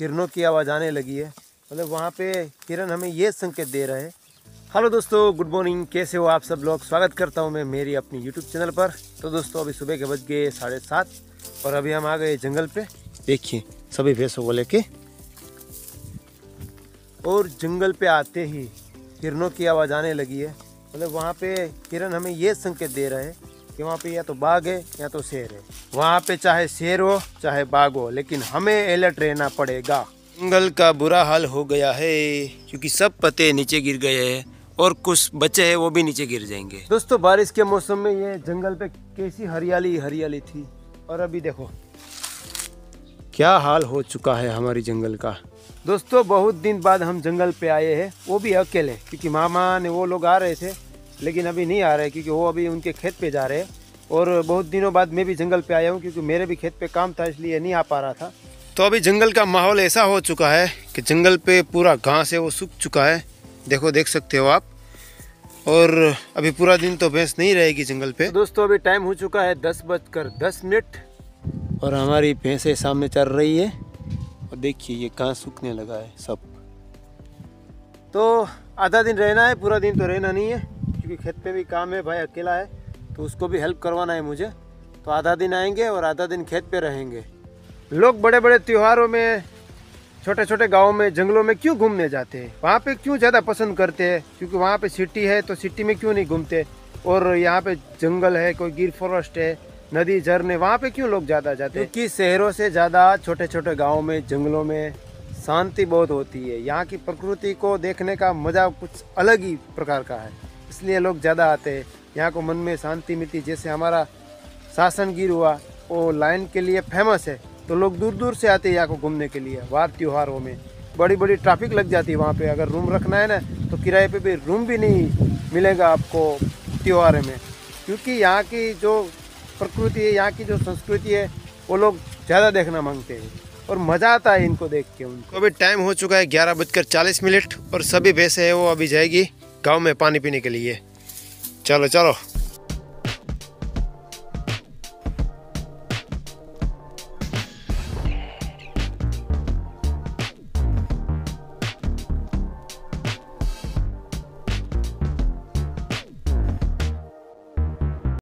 हिरणों की आवाज़ आने लगी है, मतलब वहाँ पे हिरन हमें ये संकेत दे रहा है। हेलो दोस्तों, गुड मॉर्निंग, कैसे हो आप सब लोग। स्वागत करता हूँ मैं मेरी अपनी यूट्यूब चैनल पर। तो दोस्तों अभी सुबह के बज गए 7:30 और अभी हम आ गए जंगल पे। देखिए सभी भैंसों को लेके, और जंगल पे आते ही हिरणों की आवाज़ आने लगी है, मतलब वहाँ पे हिरन हमें ये संकेत दे रहा है कि वहाँ पे या तो बाघ है या तो शेर है। वहाँ पे चाहे शेर हो चाहे बाघ हो, लेकिन हमें अलर्ट रहना पड़ेगा। जंगल का बुरा हाल हो गया है क्योंकि सब पत्ते नीचे गिर गए हैं और कुछ बचे हैं वो भी नीचे गिर जाएंगे। दोस्तों बारिश के मौसम में ये जंगल पे कैसी हरियाली हरियाली थी, और अभी देखो क्या हाल हो चुका है हमारी जंगल का। दोस्तों बहुत दिन बाद हम जंगल पे आए हैं, वो भी अकेले, क्योंकि मामा ने वो लोग आ रहे थे लेकिन अभी नहीं आ रहे क्योंकि वो अभी उनके खेत पे जा रहे हैं। और बहुत दिनों बाद मैं भी जंगल पे आया हूँ क्योंकि मेरे भी खेत पे काम था, इसलिए नहीं आ पा रहा था। तो अभी जंगल का माहौल ऐसा हो चुका है कि जंगल पे पूरा घास है वो सूख चुका है, देखो देख सकते हो आप। और अभी पूरा दिन तो भैंस नहीं रहेगी जंगल पे। दोस्तों अभी टाइम हो चुका है 10:10 और हमारी भैंसें सामने चल रही है, और देखिए ये घास सूखने लगा है सब। तो आधा दिन रहना है, पूरा दिन तो रहना नहीं है क्योंकि खेत पे भी काम है, भाई अकेला है तो उसको भी हेल्प करवाना है मुझे। तो आधा दिन आएंगे और आधा दिन खेत पे रहेंगे। लोग बड़े बड़े त्योहारों में छोटे छोटे गाँव में जंगलों में क्यों घूमने जाते हैं, वहाँ पे क्यों ज़्यादा पसंद करते हैं, क्योंकि वहाँ पे सिटी है तो सिटी में क्यों नहीं घूमते। और यहाँ पे जंगल है, कोई गिर फॉरेस्ट है, नदी झरने, वहाँ पे क्यों लोग ज़्यादा जाते हैं। क्योंकि शहरों से ज़्यादा छोटे छोटे गाँव में जंगलों में शांति बहुत होती है, यहाँ की प्रकृति को देखने का मज़ा कुछ अलग ही प्रकार का है, इसलिए लोग ज़्यादा आते हैं। यहाँ को मन में शांति मिलती, जैसे हमारा सासन गिर हुआ वो लाइन के लिए फेमस है तो लोग दूर दूर से आते हैं यहाँ को घूमने के लिए। वार त्योहारों में बड़ी बड़ी ट्रैफिक लग जाती है वहाँ पे, अगर रूम रखना है ना तो किराए पे भी रूम भी नहीं मिलेगा आपको त्योहार में, क्योंकि यहाँ की जो प्रकृति है, यहाँ की जो संस्कृति है वो लोग ज़्यादा देखना मांगते हैं और मज़ा आता है इनको देख के उनको। अभी टाइम हो चुका है 11:40 और सभी भैंसें हैं वो अभी जाएगी गाँव में पानी पीने के लिए। चलो चलो।